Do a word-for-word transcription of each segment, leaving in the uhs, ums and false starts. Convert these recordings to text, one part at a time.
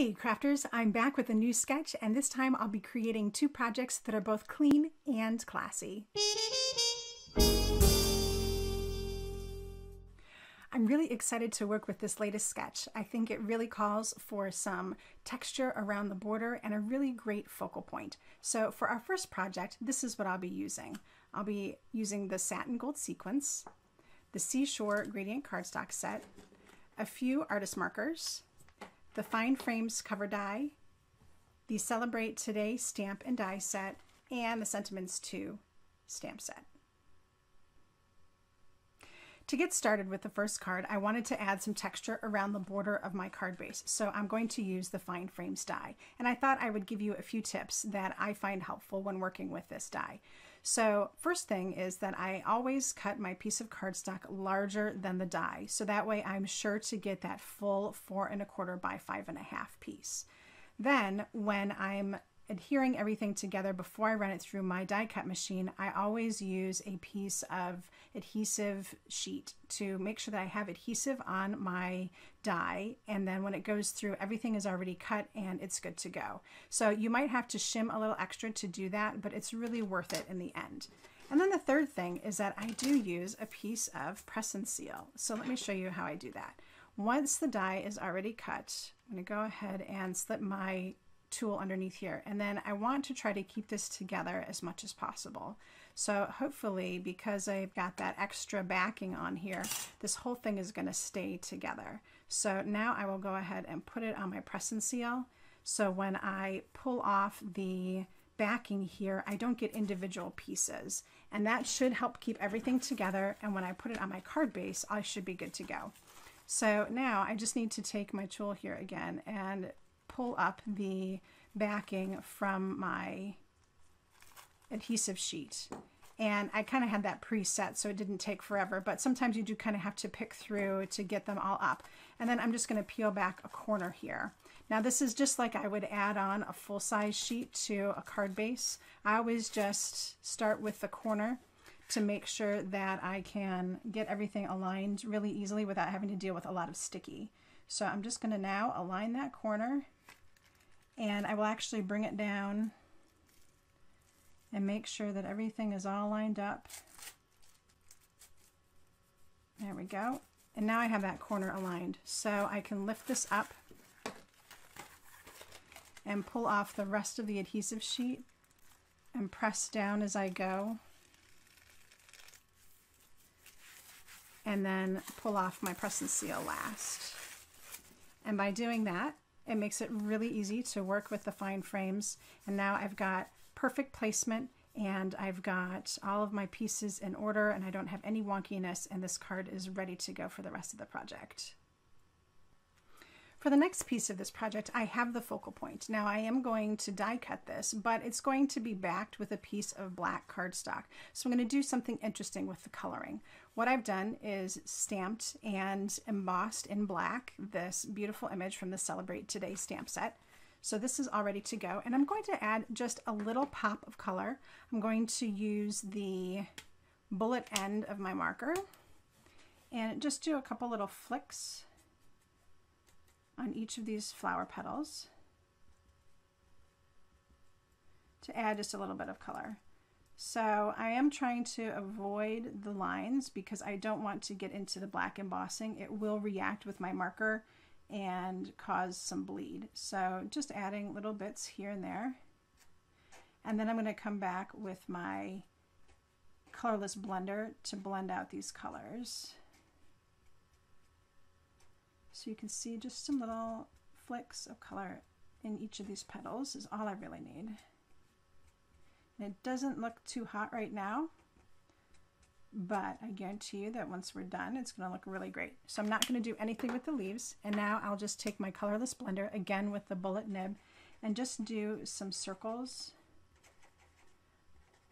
Hey crafters, I'm back with a new sketch, and this time I'll be creating two projects that are both clean and classy. I'm really excited to work with this latest sketch. I think it really calls for some texture around the border and a really great focal point. So for our first project, this is what I'll be using. I'll be using the Satin Gold Sequence, the Seashore Gradient Cardstock Set, a few Artist Markers, the Fine Frames Cover Die, the Celebrate Today Stamp and Die Set, and the Sentiments two Stamp Set. To get started with the first card, I wanted to add some texture around the border of my card base, so I'm going to use the Fine Frames die. And I thought I would give you a few tips that I find helpful when working with this die. So first thing is that I always cut my piece of cardstock larger than the die, so that way I'm sure to get that full four and a quarter by five and a half piece. Then when I'm adhering everything together before I run it through my die cut machine, I always use a piece of adhesive sheet to make sure that I have adhesive on my die, and then when it goes through, everything is already cut and it's good to go. So you might have to shim a little extra to do that, but it's really worth it in the end. And then the third thing is that I do use a piece of press and seal. So let me show you how I do that. Once the die is already cut, I'm going to go ahead and slip my tool underneath here, and then I want to try to keep this together as much as possible. So hopefully, because I've got that extra backing on here, this whole thing is going to stay together. So now I will go ahead and put it on my press and seal, so when I pull off the backing here, I don't get individual pieces, and that should help keep everything together, and when I put it on my card base, I should be good to go. So now I just need to take my tool here again and pull up the backing from my adhesive sheet. And I kind of had that preset, so it didn't take forever, but sometimes you do kind of have to pick through to get them all up. And then I'm just going to peel back a corner here. Now this is just like I would add on a full-size sheet to a card base. I always just start with the corner to make sure that I can get everything aligned really easily without having to deal with a lot of sticky. So I'm just going to now align that corner, and I will actually bring it down and make sure that everything is all lined up. There we go. And now I have that corner aligned, so I can lift this up and pull off the rest of the adhesive sheet and press down as I go, and then pull off my press and seal last. And by doing that, it makes it really easy to work with the fine frames. And now I've got perfect placement, and I've got all of my pieces in order, and I don't have any wonkiness, and this card is ready to go for the rest of the project. For the next piece of this project, I have the focal point. Now I am going to die cut this, but it's going to be backed with a piece of black cardstock. So I'm going to do something interesting with the coloring. What I've done is stamped and embossed in black this beautiful image from the Celebrate Today stamp set. So this is all ready to go, and I'm going to add just a little pop of color. I'm going to use the bullet end of my marker and just do a couple little flicks on each of these flower petals to add just a little bit of color. So I am trying to avoid the lines because I don't want to get into the black embossing. It will react with my marker and cause some bleed. So just adding little bits here and there. And then I'm going to come back with my Colorless Blender to blend out these colors. So you can see just some little flicks of color in each of these petals is all I really need. And it doesn't look too hot right now, but I guarantee you that once we're done, it's going to look really great. So I'm not going to do anything with the leaves, and now I'll just take my Colorless Blender again with the bullet nib and just do some circles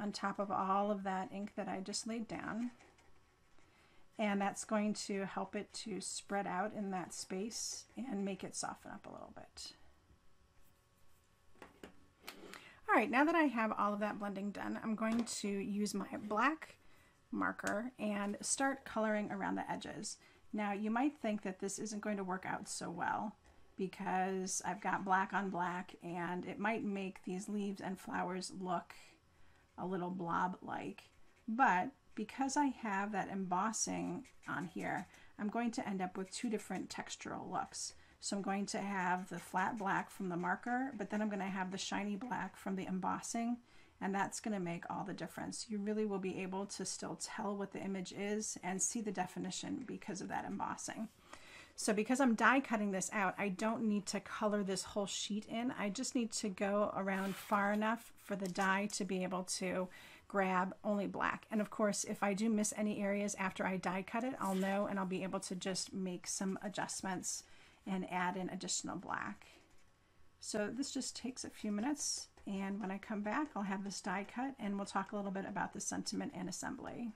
on top of all of that ink that I just laid down. And that's going to help it to spread out in that space and make it soften up a little bit. All right, now that I have all of that blending done, I'm going to use my black marker and start coloring around the edges. Now, you might think that this isn't going to work out so well because I've got black on black and it might make these leaves and flowers look a little blob-like. But because I have that embossing on here, I'm going to end up with two different textural looks. So I'm going to have the flat black from the marker, but then I'm going to have the shiny black from the embossing, and that's going to make all the difference. You really will be able to still tell what the image is and see the definition because of that embossing. So because I'm die cutting this out, I don't need to color this whole sheet in. I just need to go around far enough for the die to be able to grab only black. And of course, if I do miss any areas after I die cut it, I'll know and I'll be able to just make some adjustments and add in additional black. So this just takes a few minutes, and when I come back, I'll have this die cut and we'll talk a little bit about the sentiment and assembly.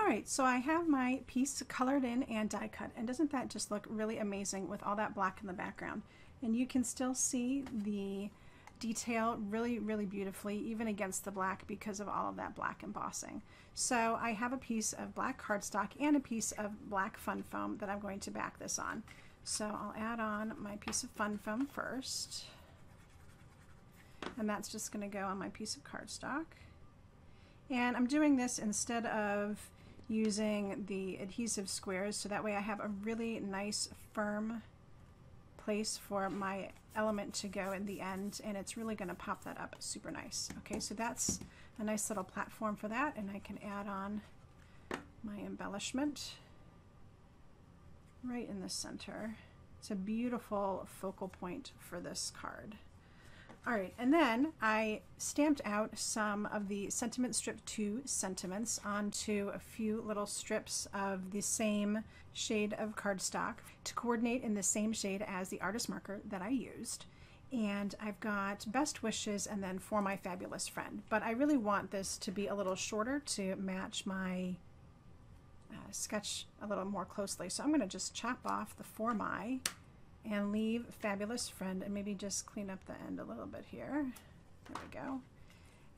All right, so I have my piece colored in and die cut, and doesn't that just look really amazing with all that black in the background? And you can still see the detail really, really beautifully, even against the black, because of all of that black embossing. So I have a piece of black cardstock and a piece of black fun foam that I'm going to back this on. So I'll add on my piece of fun foam first, and that's just going to go on my piece of cardstock. And I'm doing this instead of using the adhesive squares, so that way I have a really nice firm place for my element to go in the end, and it's really going to pop that up super nice. Okay, so that's a nice little platform for that, and I can add on my embellishment right in the center. It's a beautiful focal point for this card. All right, and then I stamped out some of the Sentiment Strip two sentiments onto a few little strips of the same shade of cardstock to coordinate in the same shade as the artist marker that I used. And I've got best wishes and then for my fabulous friend. But I really want this to be a little shorter to match my uh, sketch a little more closely. So I'm going to just chop off the for my and leave fabulous friend, and maybe just clean up the end a little bit here. There we go.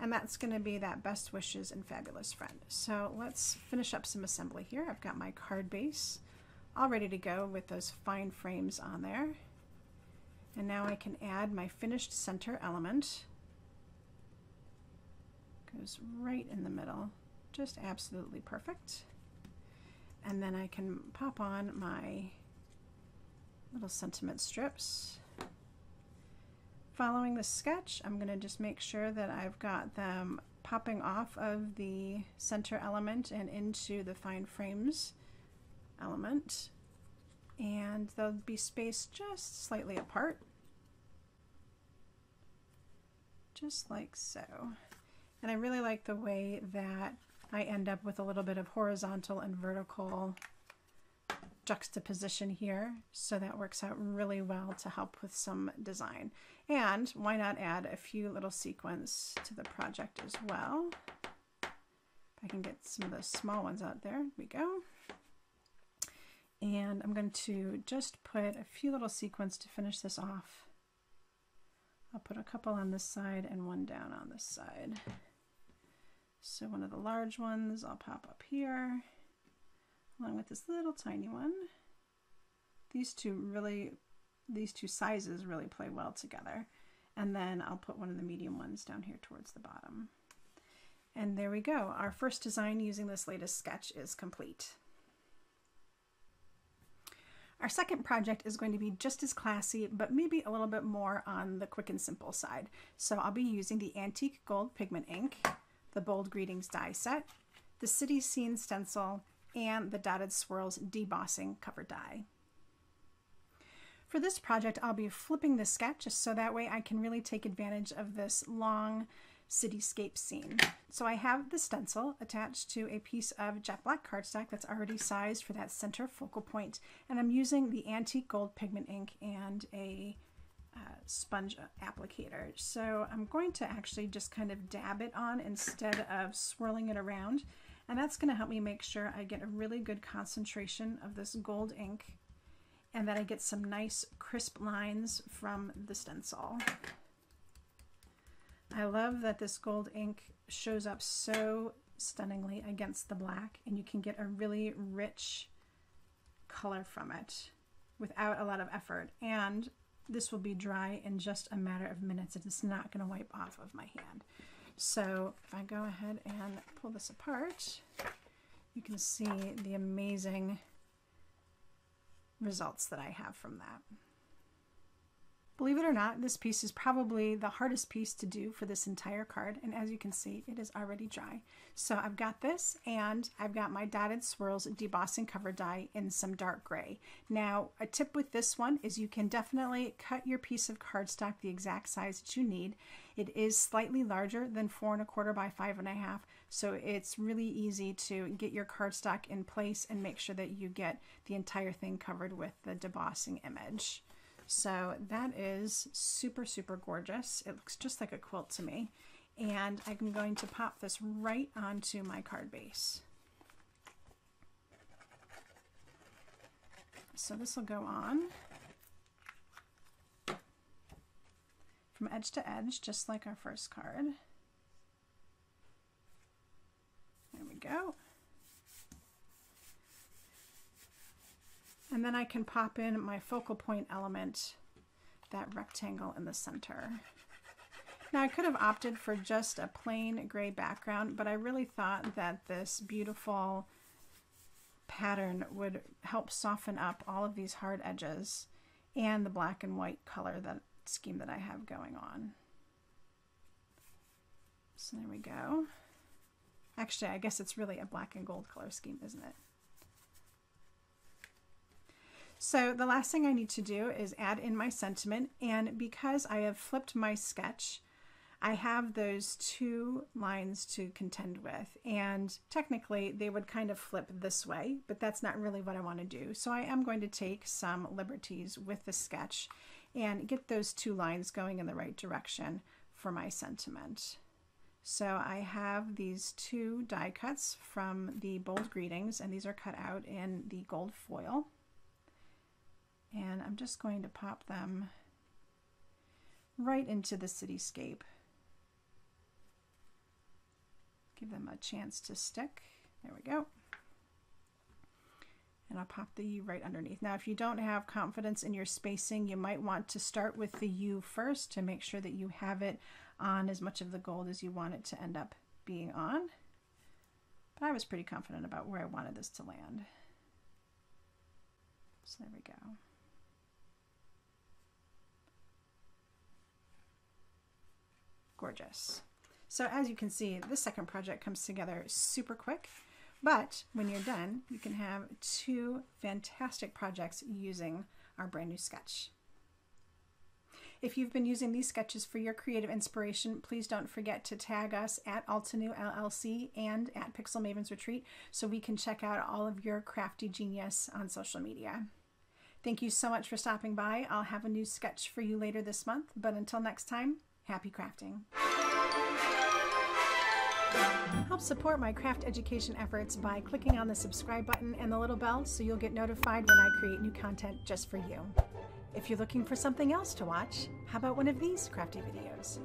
And that's going to be that best wishes and fabulous friend. So let's finish up some assembly here. I've got my card base all ready to go with those fine frames on there. And now I can add my finished center element. Goes right in the middle. Just absolutely perfect. And then I can pop on my little sentiment strips. Following the sketch, I'm going to just make sure that I've got them popping off of the center element and into the fine frames element, and they'll be spaced just slightly apart, just like so. And I really like the way that I end up with a little bit of horizontal and vertical juxtaposition here, so that works out really well to help with some design. And why not add a few little sequins to the project as well? If I can get some of those small ones out there, there we go. And I'm going to just put a few little sequins to finish this off. I'll put a couple on this side and one down on this side. So one of the large ones I'll pop up here, along with this little tiny one. These two really, these two sizes really play well together. And then I'll put one of the medium ones down here towards the bottom. And there we go. Our first design using this latest sketch is complete. Our second project is going to be just as classy, but maybe a little bit more on the quick and simple side. So I'll be using the Antique Gold Pigment Ink, the Bold Greetings Die Set, the City Scene Stencil, and the Dotted Swirls Debossing Cover Die. For this project, I'll be flipping the sketch so that way I can really take advantage of this long cityscape scene. So I have the stencil attached to a piece of jet black cardstock that's already sized for that center focal point, and I'm using the Antique Gold Pigment Ink and a uh, sponge applicator. So I'm going to actually just kind of dab it on instead of swirling it around. And that's going to help me make sure I get a really good concentration of this gold ink, and that I get some nice crisp lines from the stencil. I love that this gold ink shows up so stunningly against the black, and you can get a really rich color from it without a lot of effort, and this will be dry in just a matter of minutes. It's not going to wipe off of my hand. So if I go ahead and pull this apart, you can see the amazing results that I have from that. Believe it or not, this piece is probably the hardest piece to do for this entire card, and as you can see, it is already dry. So I've got this, and I've got my Dotted Swirls Debossing Cover Die in some dark gray. Now, a tip with this one is you can definitely cut your piece of cardstock the exact size that you need. It is slightly larger than four and a quarter by five and a half, so it's really easy to get your cardstock in place and make sure that you get the entire thing covered with the debossing image. So that is super, super gorgeous. It looks just like a quilt to me. And I'm going to pop this right onto my card base. So this will go on from edge to edge, just like our first card. There we go. And then I can pop in my focal point element, that rectangle in the center. Now I could have opted for just a plain gray background, but I really thought that this beautiful pattern would help soften up all of these hard edges and the black and white color that scheme that I have going on. So there we go. Actually, I guess it's really a black and gold color scheme, isn't it? So the last thing I need to do is add in my sentiment, and because I have flipped my sketch, I have those two lines to contend with, and technically they would kind of flip this way, but that's not really what I want to do. So I am going to take some liberties with the sketch and get those two lines going in the right direction for my sentiment. So I have these two die cuts from the Bold Greetings, and these are cut out in the gold foil. And I'm just going to pop them right into the cityscape. Give them a chance to stick. There we go. And I'll pop the U right underneath. Now, if you don't have confidence in your spacing, you might want to start with the U first to make sure that you have it on as much of the gold as you want it to end up being on. But I was pretty confident about where I wanted this to land. So there we go. Gorgeous. So as you can see, this second project comes together super quick, but when you're done, you can have two fantastic projects using our brand new sketch. If you've been using these sketches for your creative inspiration, please don't forget to tag us at Altenew L L C and at Pixel Maven's Retreat so we can check out all of your crafty genius on social media. Thank you so much for stopping by. I'll have a new sketch for you later this month, but until next time, happy crafting. Help support my craft education efforts by clicking on the subscribe button and the little bell so you'll get notified when I create new content just for you. If you're looking for something else to watch, how about one of these crafty videos?